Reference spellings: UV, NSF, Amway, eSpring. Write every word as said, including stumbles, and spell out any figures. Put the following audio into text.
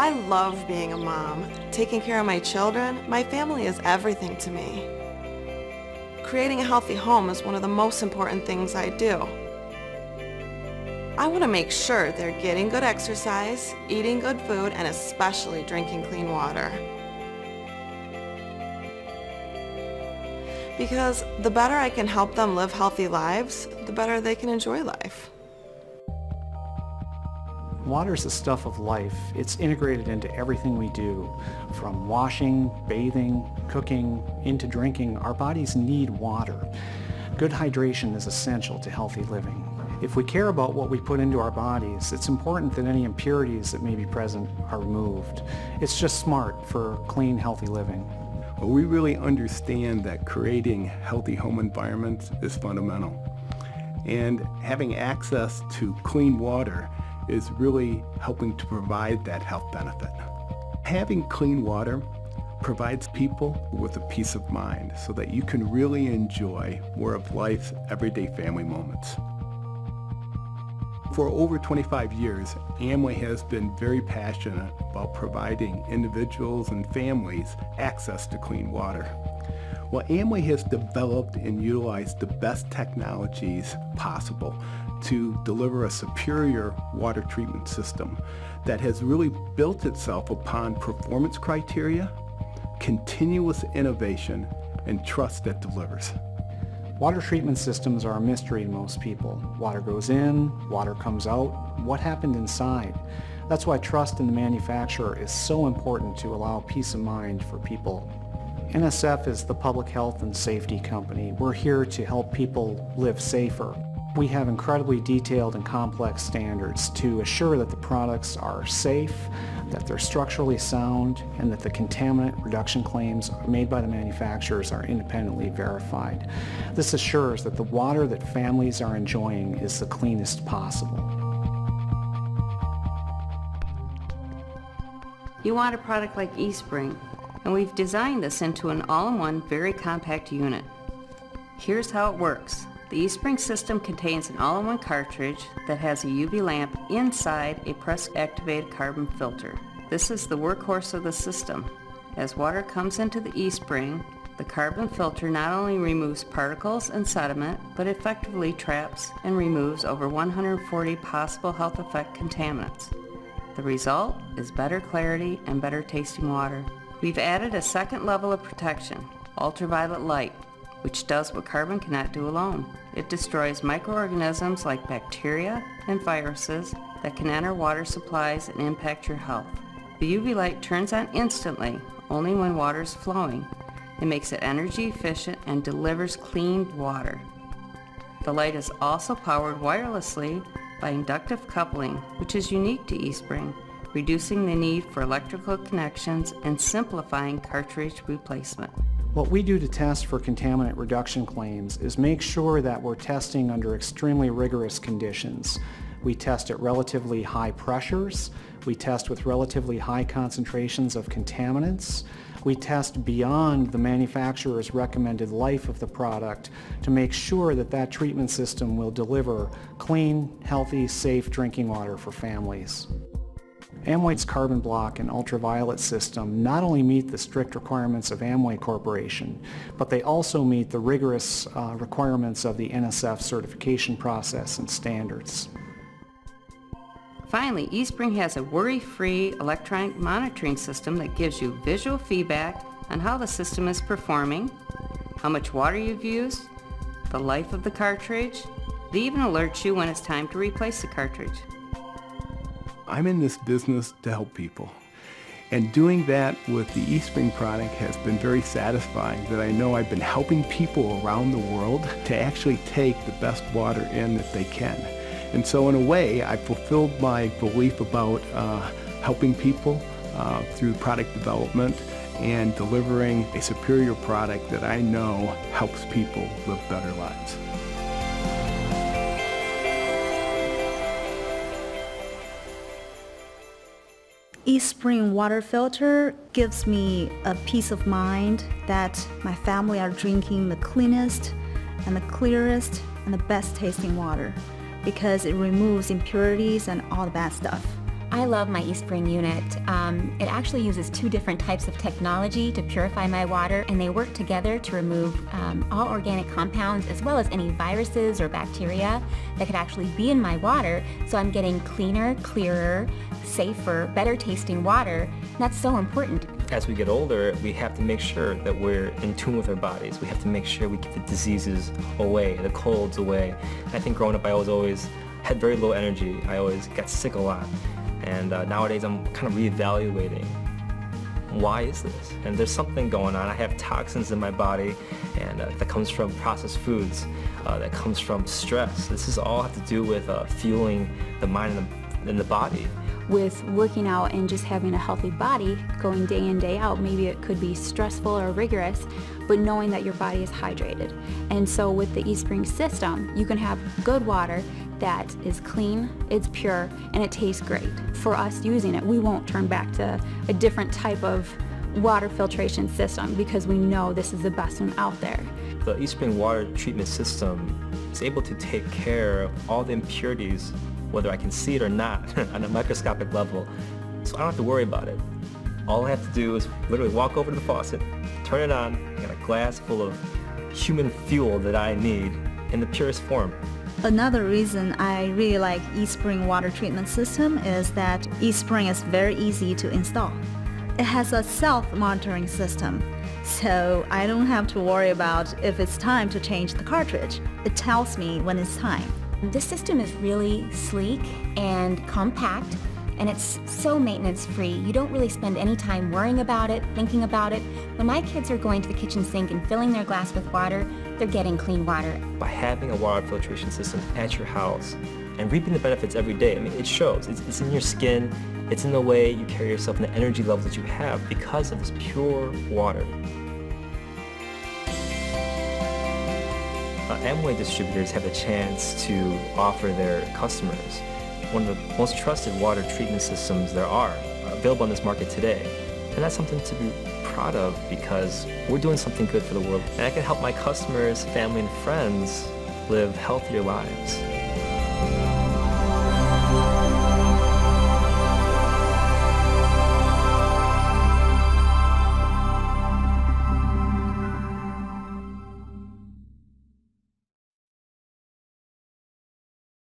I love being a mom. Taking care of my children, my family is everything to me. Creating a healthy home is one of the most important things I do. I want to make sure they're getting good exercise, eating good food, and especially drinking clean water. Because the better I can help them live healthy lives, the better they can enjoy life. Water is the stuff of life. It's integrated into everything we do, from washing, bathing, cooking, into drinking. Our bodies need water. Good hydration is essential to healthy living. If we care about what we put into our bodies, it's important that any impurities that may be present are removed. It's just smart for clean, healthy living. Well, we really understand that creating healthy home environments is fundamental. And having access to clean water is really helping to provide that health benefit. Having clean water provides people with a peace of mind so that you can really enjoy more of life's everyday family moments. For over twenty-five years, Amway has been very passionate about providing individuals and families access to clean water. Well, Amway has developed and utilized the best technologies possible to deliver a superior water treatment system that has really built itself upon performance criteria, continuous innovation, and trust that delivers. Water treatment systems are a mystery to most people. Water goes in, water comes out. What happened inside? That's why trust in the manufacturer is so important to allow peace of mind for people. N S F is the public health and safety company. We're here to help people live safer. We have incredibly detailed and complex standards to assure that the products are safe, that they're structurally sound, and that the contaminant reduction claims made by the manufacturers are independently verified. This assures that the water that families are enjoying is the cleanest possible. You want a product like eSpring, and we've designed this into an all-in-one, very compact unit. Here's how it works. The eSpring system contains an all-in-one cartridge that has a U V lamp inside a press-activated carbon filter. This is the workhorse of the system. As water comes into the eSpring, the carbon filter not only removes particles and sediment, but effectively traps and removes over one hundred forty possible health effect contaminants. The result is better clarity and better tasting water. We've added a second level of protection, ultraviolet light, which does what carbon cannot do alone. It destroys microorganisms like bacteria and viruses that can enter water supplies and impact your health. The U V light turns on instantly, only when water is flowing. It makes it energy efficient and delivers clean water. The light is also powered wirelessly by inductive coupling, which is unique to eSpring, reducing the need for electrical connections and simplifying cartridge replacement. What we do to test for contaminant reduction claims is make sure that we're testing under extremely rigorous conditions. We test at relatively high pressures, we test with relatively high concentrations of contaminants, we test beyond the manufacturer's recommended life of the product to make sure that that treatment system will deliver clean, healthy, safe drinking water for families. Amway's carbon block and ultraviolet system not only meet the strict requirements of Amway Corporation, but they also meet the rigorous uh, requirements of the N S F certification process and standards. Finally, eSpring has a worry-free electronic monitoring system that gives you visual feedback on how the system is performing, how much water you've used, the life of the cartridge. They even alert you when it's time to replace the cartridge. I'm in this business to help people, and doing that with the eSpring product has been very satisfying, that I know I've been helping people around the world to actually take the best water in that they can. And so in a way, I fulfilled my belief about uh, helping people uh, through product development and delivering a superior product that I know helps people live better lives. eSpring water filter gives me a peace of mind that my family are drinking the cleanest and the clearest and the best tasting water, because it removes impurities and all the bad stuff. I love my eSpring unit. Um, it actually uses two different types of technology to purify my water, and they work together to remove um, all organic compounds as well as any viruses or bacteria that could actually be in my water, so I'm getting cleaner, clearer, safer, better tasting water, and that's so important. As we get older, we have to make sure that we're in tune with our bodies. We have to make sure we get the diseases away, the colds away. I think growing up I was always had very low energy. I always got sick a lot. And uh, nowadays I'm kind of reevaluating, why is this? And there's something going on. I have toxins in my body, and uh, that comes from processed foods, uh, that comes from stress. This is all have to do with uh, fueling the mind and the, and the body. With working out and just having a healthy body, going day in, day out, maybe it could be stressful or rigorous, but knowing that your body is hydrated. And so with the eSpring system, you can have good water that is clean, it's pure, and it tastes great. For us using it, we won't turn back to a different type of water filtration system because we know this is the best one out there. The eSpring water treatment system is able to take care of all the impurities, whether I can see it or not, on a microscopic level. So I don't have to worry about it. All I have to do is literally walk over to the faucet, turn it on, and get a glass full of human fuel that I need in the purest form. Another reason I really like eSpring water treatment system is that eSpring is very easy to install. It has a self-monitoring system, so I don't have to worry about if it's time to change the cartridge. It tells me when it's time. This system is really sleek and compact, and it's so maintenance-free. You don't really spend any time worrying about it, thinking about it. When my kids are going to the kitchen sink and filling their glass with water, they're getting clean water. By having a water filtration system at your house and reaping the benefits every day, I mean, it shows. It's, it's in your skin, it's in the way you carry yourself and the energy level that you have because of this pure water. Uh, Amway distributors have a chance to offer their customers one of the most trusted water treatment systems there are available on this market today. And that's something to be proud of because we're doing something good for the world. And I can help my customers, family, and friends live healthier lives.